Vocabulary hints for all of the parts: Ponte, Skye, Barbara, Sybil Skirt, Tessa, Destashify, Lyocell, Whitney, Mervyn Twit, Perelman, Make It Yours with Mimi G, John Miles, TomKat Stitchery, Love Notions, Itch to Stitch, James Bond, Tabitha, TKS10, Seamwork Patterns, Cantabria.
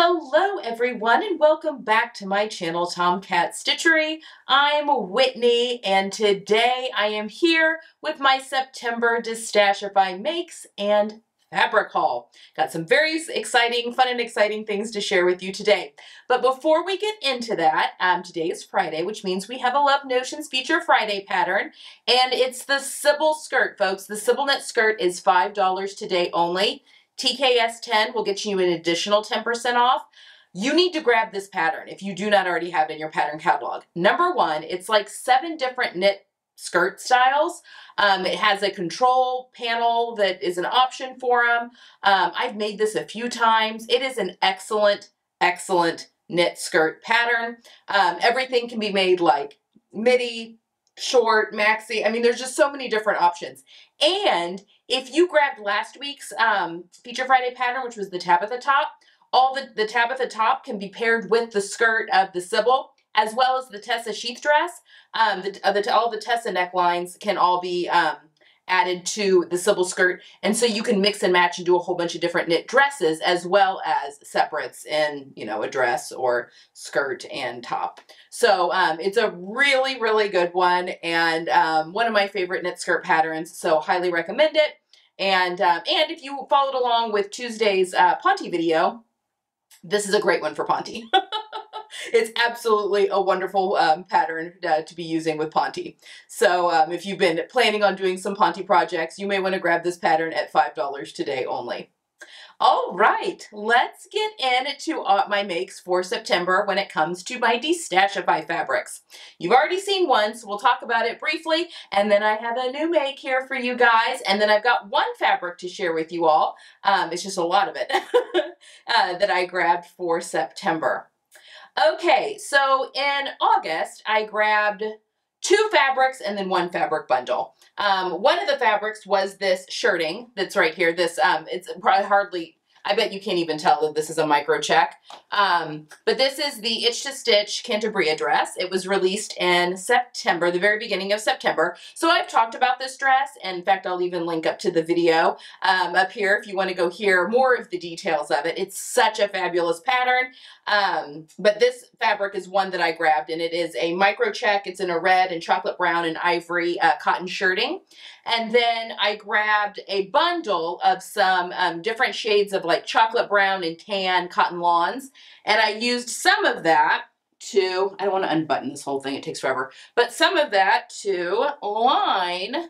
Hello everyone and welcome back to my channel TomKat Stitchery. I'm Whitney and today I am here with my September Destashify makes and fabric haul. Got some very fun and exciting things to share with you today. But before we get into that, today is Friday, which means we have a Love Notions Feature Friday pattern, and it's the Sybil Skirt, folks. The Sybil knit skirt is $5 today only. TKS10 will get you an additional 10% off. You need to grab this pattern if you do not already have it in your pattern catalog. Number one, it's like 7 different knit skirt styles. It has a control panel that is an option for them. I've made this a few times. It is an excellent, excellent knit skirt pattern. Everything can be made like midi, short, maxi. I mean, there's just so many different options. And if you grabbed last week's Feature Friday pattern, which was the Tabitha top, all the Tabitha top can be paired with the skirt of the Sybil, as well as the Tessa sheath dress. All the Tessa necklines can all be added to the Sybil skirt, and so you can mix and match and do a whole bunch of different knit dresses, as well as separates in, you know, a dress or skirt and top. So it's a really, really good one, and one of my favorite knit skirt patterns, so highly recommend it. And if you followed along with Tuesday's Ponte video, this is a great one for Ponte. It's absolutely a wonderful pattern to be using with Ponte. So if you've been planning on doing some Ponte projects, you may want to grab this pattern at $5 today only. All right, let's get into my makes for September when it comes to my Destashify fabrics. You've already seen one, so we'll talk about it briefly, and then I have a new make here for you guys, and then I've got one fabric to share with you all. It's just a lot of it that I grabbed for September. Okay, so in August, I grabbed 2 fabrics and then 1 fabric bundle. One of the fabrics was this shirting that's right here. This, it's probably hardly, I bet you can't even tell that this is a micro check. But this is the Itch to Stitch Cantabria dress. It was released in September, the very beginning of September. So I've talked about this dress, and in fact, I'll even link up to the video up here if you want to go hear more of the details of it. It's such a fabulous pattern. But this fabric is one that I grabbed, and it is a micro check. It's in a red and chocolate brown and ivory cotton shirting. And then I grabbed a bundle of some different shades of like chocolate brown and tan cotton lawns. And I used some of that to, I don't want to unbutton this whole thing, it takes forever, but some of that to line.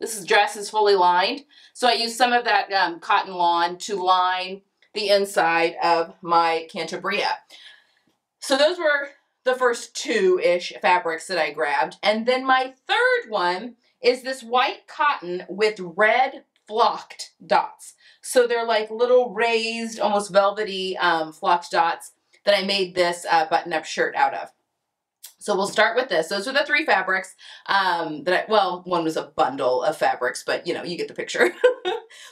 This dress is fully lined. So I used some of that cotton lawn to line the inside of my Cantabria. So those were the first 2-ish fabrics that I grabbed. And then my third one is this white cotton with red flocked dots. So they're like little raised, almost velvety flocked dots that I made this button-up shirt out of. So we'll start with this. Those are the 3 fabrics that well, one was a bundle of fabrics, but you know, you get the picture.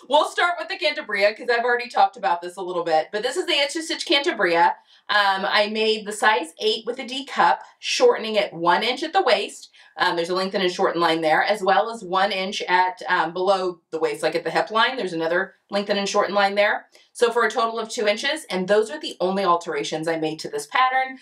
We'll start with the Cantabria because I've already talked about this a little bit, but this is the Itch to Stitch Cantabria. I made the size 8 with a D cup, shortening it 1 inch at the waist. There's a lengthen and shorten line there, as well as 1 inch at below the waist, like at the hip line. There's another lengthen and shorten line there. So for a total of 2 inches, and those are the only alterations I made to this pattern.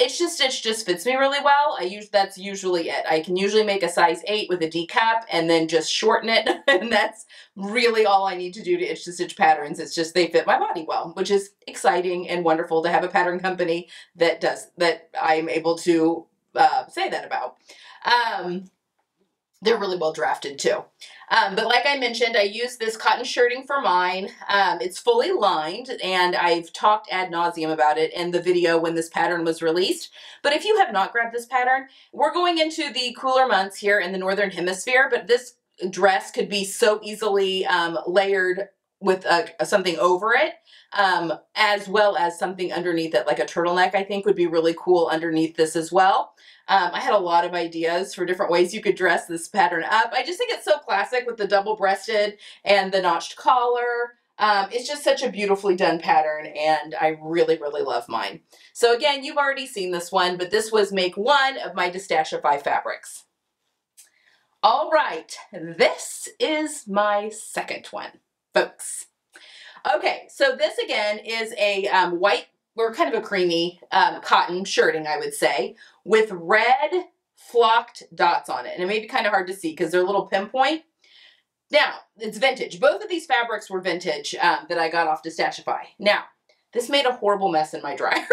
It just fits me really well. That's usually it. I can usually make a size 8 with a D cup and then just shorten it, and that's really all I need to do to Itch to Stitch patterns. It's just they fit my body well, which is exciting and wonderful to have a pattern company that does that. I'm able to say that about. They're really well drafted too. But like I mentioned, I used this cotton shirting for mine. It's fully lined, and I've talked ad nauseum about it in the video when this pattern was released. But if you have not grabbed this pattern, we're going into the cooler months here in the Northern Hemisphere, but this dress could be so easily layered with something over it, as well as something underneath it, like a turtleneck, I think would be really cool underneath this as well. I had a lot of ideas for different ways you could dress this pattern up. I just think it's so classic with the double-breasted and the notched collar. It's just such a beautifully done pattern, and I really, really love mine. So again, you've already seen this one, but this was make 1 of my Destashify fabrics. All right, this is my second one, folks. Okay, so this again is a white or kind of a creamy cotton shirting, I would say, with red flocked dots on it. And it may be kind of hard to see because they're a little pinpoint. Now, it's vintage. Both of these fabrics were vintage that I got off Destashify. Now, this made a horrible mess in my dryer.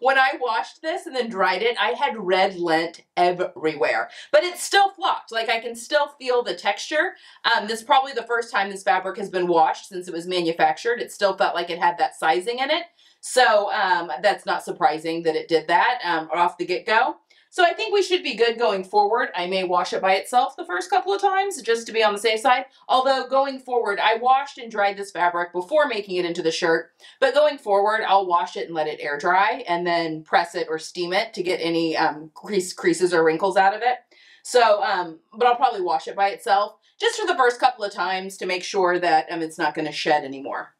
When I washed this and then dried it, I had red lint everywhere, but it's still flocked. Like, I can still feel the texture. This is probably the first time this fabric has been washed since it was manufactured. It still felt like it had that sizing in it. So that's not surprising that it did that off the get-go. So I think we should be good going forward. I may wash it by itself the first couple of times just to be on the safe side. Although going forward, I washed and dried this fabric before making it into the shirt. But going forward, I'll wash it and let it air dry and then press it or steam it to get any creases or wrinkles out of it. So, but I'll probably wash it by itself just for the first couple of times to make sure that it's not going to shed anymore.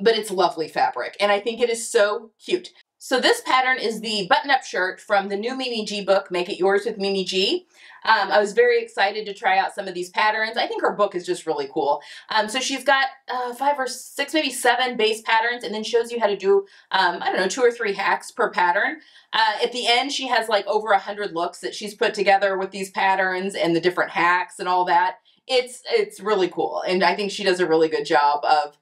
But it's lovely fabric and I think it is so cute. So this pattern is the button-up shirt from the new Mimi G book, Make It Yours with Mimi G. I was very excited to try out some of these patterns. I think her book is just really cool. So she's got 5 or 6, maybe 7 base patterns, and then shows you how to do, I don't know, 2 or 3 hacks per pattern. At the end, she has like over 100 looks that she's put together with these patterns and the different hacks and all that. It's really cool, and I think she does a really good job of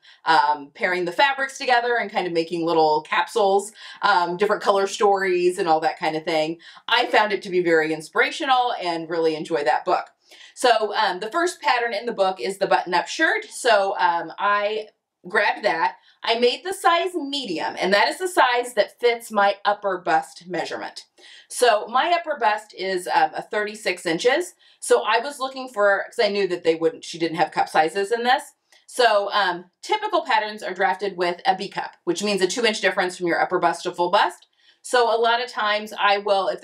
pairing the fabrics together and kind of making little capsules, different color stories and all that kind of thing. I found it to be very inspirational and really enjoy that book. So the first pattern in the book is the button-up shirt, so I grabbed that. I made the size medium, and that is the size that fits my upper bust measurement. So my upper bust is a 36 inches. So I was looking for, because I knew that they wouldn't, she didn't have cup sizes in this. So typical patterns are drafted with a B cup, which means a 2-inch difference from your upper bust to full bust. So a lot of times I will, if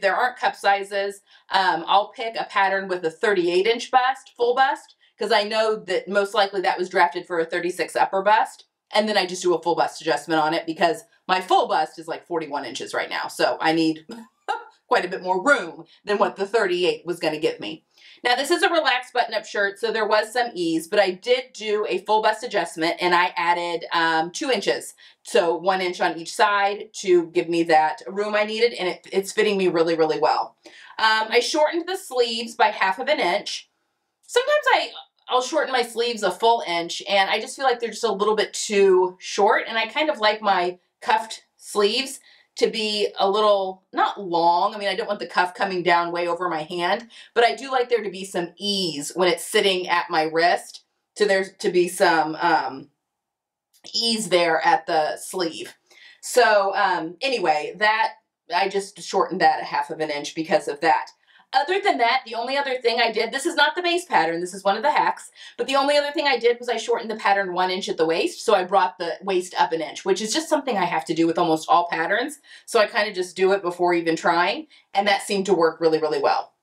there aren't cup sizes, I'll pick a pattern with a 38-inch bust, full bust, because I know that most likely that was drafted for a 36 upper bust. And then I just do a full bust adjustment on it because my full bust is like 41 inches right now. So I need quite a bit more room than what the 38 was going to give me. Now this is a relaxed button-up shirt, so there was some ease, but I did do a full bust adjustment and I added 2 inches. So 1 inch on each side to give me that room I needed, and it's fitting me really, really well. I shortened the sleeves by 1/2 inch. Sometimes I'll shorten my sleeves a full inch, and I just feel like they're just a little bit too short, and I kind of like my cuffed sleeves to be a little, not long, I mean I don't want the cuff coming down way over my hand, but I do like there to be some ease when it's sitting at my wrist, so there's to be some ease there at the sleeve. So anyway, that I just shortened that 1/2 inch because of that. Other than that, the only other thing I did, this is not the base pattern, this is one of the hacks, but the only other thing I did was I shortened the pattern 1 inch at the waist, so I brought the waist up 1 inch, which is just something I have to do with almost all patterns, so I kind of just do it before even trying, and that seemed to work really, really well.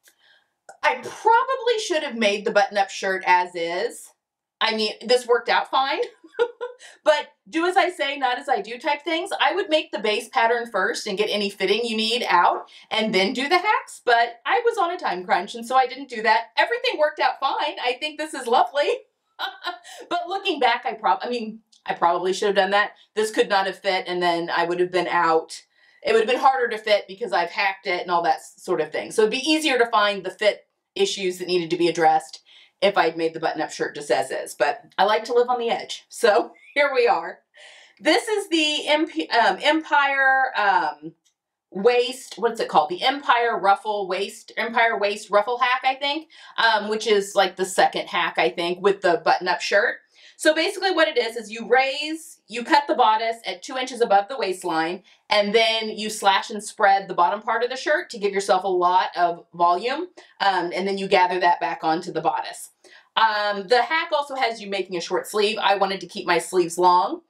I probably should have made the button-up shirt as is. I mean, this worked out fine. But do as I say, not as I do type things. I would make the base pattern first and get any fitting you need out and then do the hacks, but I was on a time crunch and so I didn't do that. Everything worked out fine. I think this is lovely. But looking back, I probably should have done that. This could not have fit, and then I would have been out. It would have been harder to fit because I've hacked it and all that sort of thing. So it'd be easier to find the fit issues that needed to be addressed if I'd made the button-up shirt just as is, but I like to live on the edge. So here we are. This is the Empire waist, what's it called? The Empire waist ruffle hack, I think, which is like the second hack, I think, with the button-up shirt. So basically what it is you raise, you cut the bodice at 2 inches above the waistline, and then you slash and spread the bottom part of the shirt to give yourself a lot of volume, and then you gather that back onto the bodice. The hack also has you making a short sleeve. I wanted to keep my sleeves long.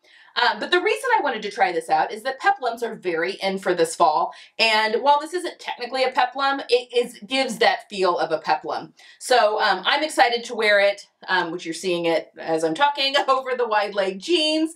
But the reason I wanted to try this out is that peplums are very in for this fall. And while this isn't technically a peplum, it gives that feel of a peplum. So I'm excited to wear it, which you're seeing it as I'm talking, over the wide leg jeans,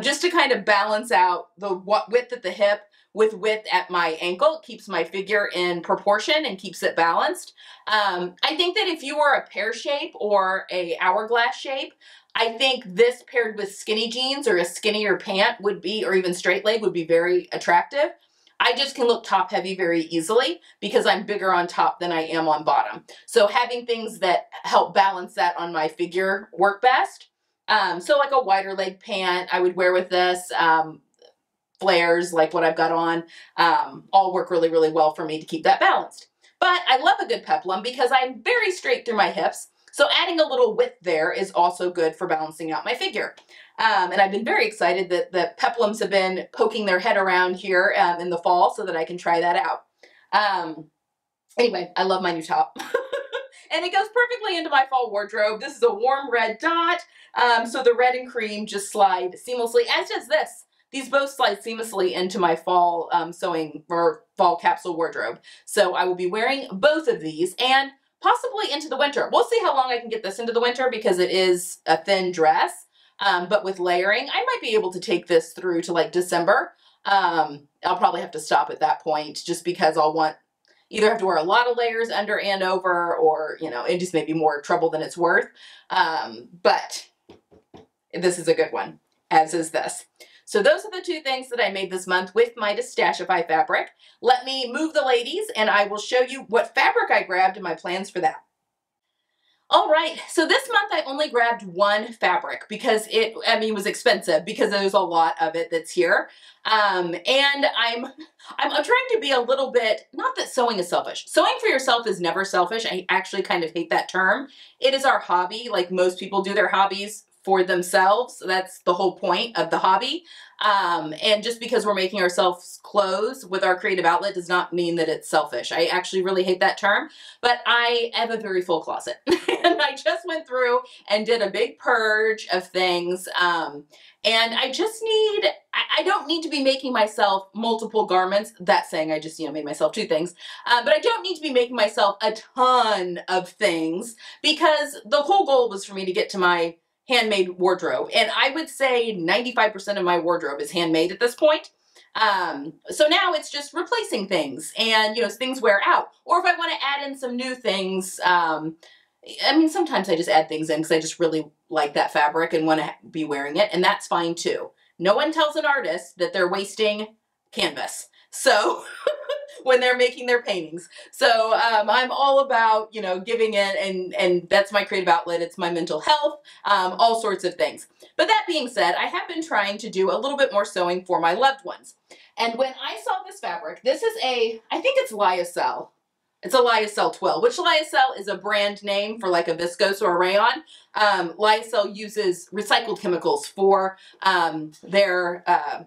just to kind of balance out the width at the hip with width at my ankle. It keeps my figure in proportion and keeps it balanced. I think that if you were a pear shape or a hourglass shape, I think this paired with skinny jeans or a skinnier pant would be, or even straight leg would be very attractive. I just can look top heavy very easily because I'm bigger on top than I am on bottom. So having things that help balance that on my figure work best. So like a wider leg pant I would wear with this, flares like what I've got on, all work really, really well for me to keep that balanced. But I love a good peplum because I'm very straight through my hips. So adding a little width there is also good for balancing out my figure. And I've been very excited that the peplums have been poking their head around here in the fall so that I can try that out. Anyway, I love my new top. And it goes perfectly into my fall wardrobe. This is a warm red dot. So the red and cream just slide seamlessly, as does this. These both slide seamlessly into my fall sewing or fall capsule wardrobe. So I will be wearing both of these and possibly into the winter. We'll see how long I can get this into the winter because it is a thin dress, but with layering, I might be able to take this through to like December. I'll probably have to stop at that point just because I'll want either have to wear a lot of layers under and over, or, you know, it just may be more trouble than it's worth. But this is a good one, as is this. So those are the two things that I made this month with my Destashify fabric. Let me move the ladies and I will show you what fabric I grabbed and my plans for that. All right, so this month I only grabbed one fabric because it, I mean, was expensive because there's a lot of it that's here. And I'm trying to be a little bit, not that sewing is selfish. Sewing for yourself is never selfish. I actually kind of hate that term. It is our hobby, like most people do their hobbies for themselves. That's the whole point of the hobby. And just because we're making ourselves clothes with our creative outlet does not mean that it's selfish. I actually really hate that term, but I have a very full closet. And I just went through and did a big purge of things. And I just need, I don't need to be making myself multiple garments. That's saying I just, you know, made myself two things. But I don't need to be making myself a ton of things because the whole goal was for me to get to my handmade wardrobe. And I would say 95% of my wardrobe is handmade at this point. So now it's just replacing things and, you know, things wear out. Or if I want to add in some new things, I mean, sometimes I just add things in because I just really like that fabric and want to be wearing it. And that's fine too. No one tells an artist that they're wasting canvas. So when they're making their paintings. So I'm all about, you know, giving in, and that's my creative outlet. It's my mental health, all sorts of things. But that being said, I have been trying to do a little bit more sewing for my loved ones. And when I saw this fabric, this is a, I think it's Lyocell. It's a Lyocell twill, which Lyocell is a brand name for like a viscose or a rayon. Lyocell uses recycled chemicals for the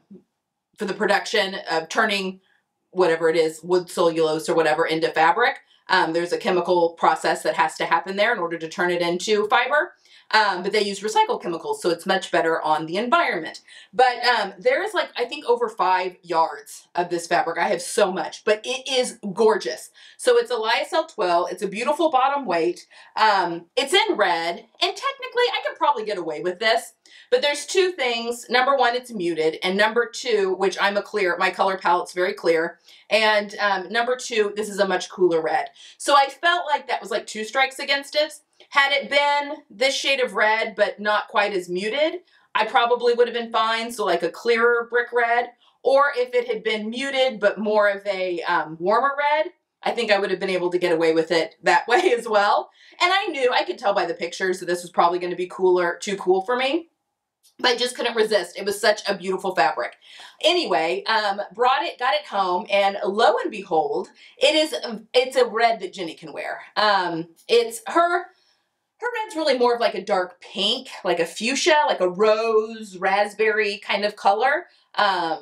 production of turning whatever it is, wood cellulose or whatever, into fabric. There's a chemical process that has to happen there in order to turn it into fiber. But they use recycled chemicals, so it's much better on the environment. But there is like, I think, over 5 yards of this fabric. I have so much, but it is gorgeous. So it's a Lyocell twill. It's a beautiful bottom weight. It's in red, and technically I could probably get away with this, but there's two things. Number one, it's muted, and number two, which I'm a clear, my color palette's very clear, and number two, this is a much cooler red. So I felt like that was like two strikes against it. Had it been this shade of red, but not quite as muted, I probably would have been fine. So like a clearer brick red, or if it had been muted, but more of a warmer red, I think I would have been able to get away with it that way as well. And I knew, I could tell by the pictures that this was probably going to be cooler, too cool for me, but I just couldn't resist. It was such a beautiful fabric. Anyway, got it home, and lo and behold, it's a red that Jenny can wear. It's her red's really more of like a dark pink, like a fuchsia, like a rose, raspberry kind of color. I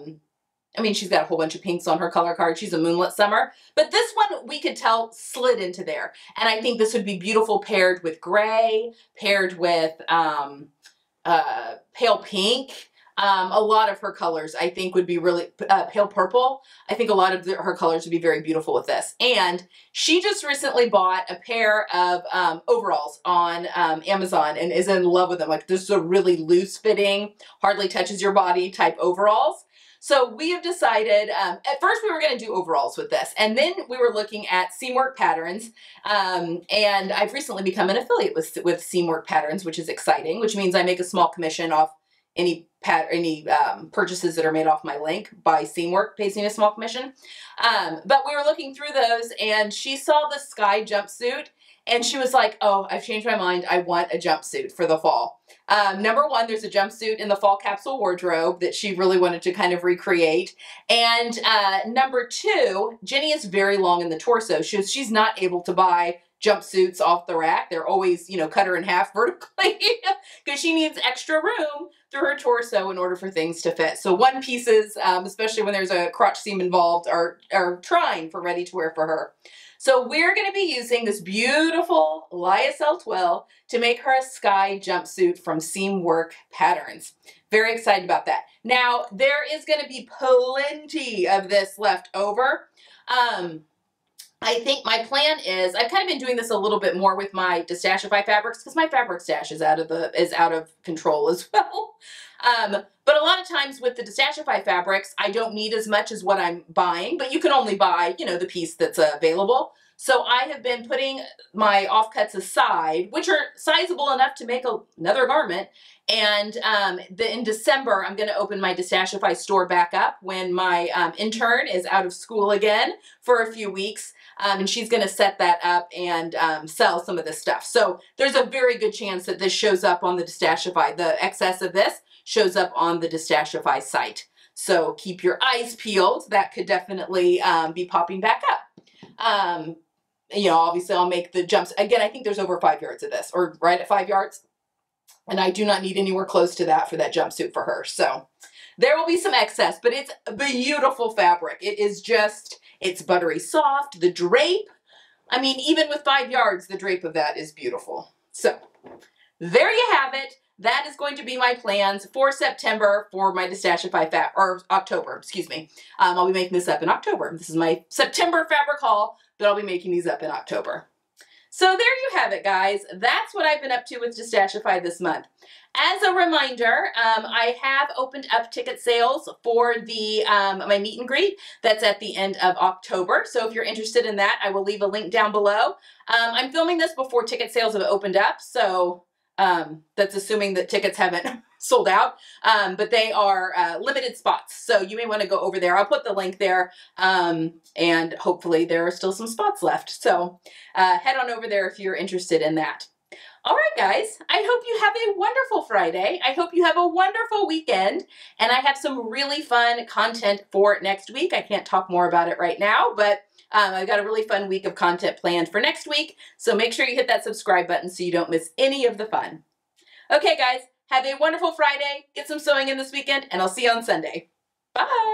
mean, she's got a whole bunch of pinks on her color card. She's a moonlit summer. But this one, we could tell, slid into there. And I think this would be beautiful paired with gray, paired with pale pink. A lot of her colors, I think, would be really pale purple. I think a lot of her colors would be very beautiful with this. And she just recently bought a pair of overalls on Amazon and is in love with them. Like, this is a really loose fitting, hardly touches your body type overalls. So we have decided, at first we were going to do overalls with this, and then we were looking at Seamwork Patterns, and I've recently become an affiliate with Seamwork Patterns, which is exciting, which means I make a small commission off any purchases that are made off my link by Seamwork pays me a small commission. But we were looking through those, and she saw the Skye jumpsuit, and she was like, oh, I've changed my mind. I want a jumpsuit for the fall. Number one, there's a jumpsuit in the fall capsule wardrobe that she really wanted to kind of recreate. And number two, Jenny is very long in the torso. She's not able to buy jumpsuits off the rack. They're always, you know, cut her in half vertically because she needs extra room through her torso in order for things to fit. So one pieces, especially when there's a crotch seam involved, are trying for ready to wear for her. So we're going to be using this beautiful Lyocell twill to make her a Skye jumpsuit from Seamwork Patterns. Very excited about that. Now there is going to be plenty of this left over. I think my plan is, I've kind of been doing this a little bit more with my Destashify fabrics because my fabric stash is out of control as well. But a lot of times with the Destashify fabrics, I don't need as much as what I'm buying, but you can only buy, you know, the piece that's available. So I have been putting my offcuts aside, which are sizable enough to make another garment. And in December, I'm going to open my Destashify store back up when my intern is out of school again for a few weeks. And she's going to set that up and sell some of this stuff. So there's a very good chance that this shows up on the Destashify. The excess of this shows up on the Destashify site. So keep your eyes peeled. That could definitely be popping back up. You know, obviously I'll make the jumps again. I think there's over 5 yards of this, or right at 5 yards. And I do not need anywhere close to that for that jumpsuit for her. So there will be some excess, but it's a beautiful fabric. It is just, it's buttery soft. The drape, I mean, even with 5 yards, the drape of that is beautiful. So there you have it. That is going to be my plans for September for my Destashify fabric, or October, excuse me. I'll be making this up in October. This is my September fabric haul, but I'll be making these up in October. So there you have it, guys. That's what I've been up to with Destashify this month. As a reminder, I have opened up ticket sales for the my meet and greet. That's at the end of October. So if you're interested in that, I will leave a link down below. I'm filming this before ticket sales have opened up, so... that's assuming that tickets haven't sold out, but they are limited spots. So you may want to go over there. I'll put the link there, and hopefully there are still some spots left. So head on over there if you're interested in that. All right, guys, I hope you have a wonderful Friday. I hope you have a wonderful weekend, and I have some really fun content for next week. I can't talk more about it right now, but I've got a really fun week of content planned for next week, so make sure you hit that subscribe button so you don't miss any of the fun. Okay, guys, have a wonderful Friday. Get some sewing in this weekend, and I'll see you on Sunday. Bye!